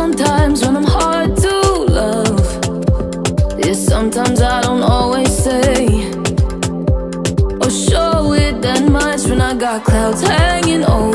sometimes when I'm hard to love. Yeah, sometimes I don't always say or show it that much when I got clouds hanging over.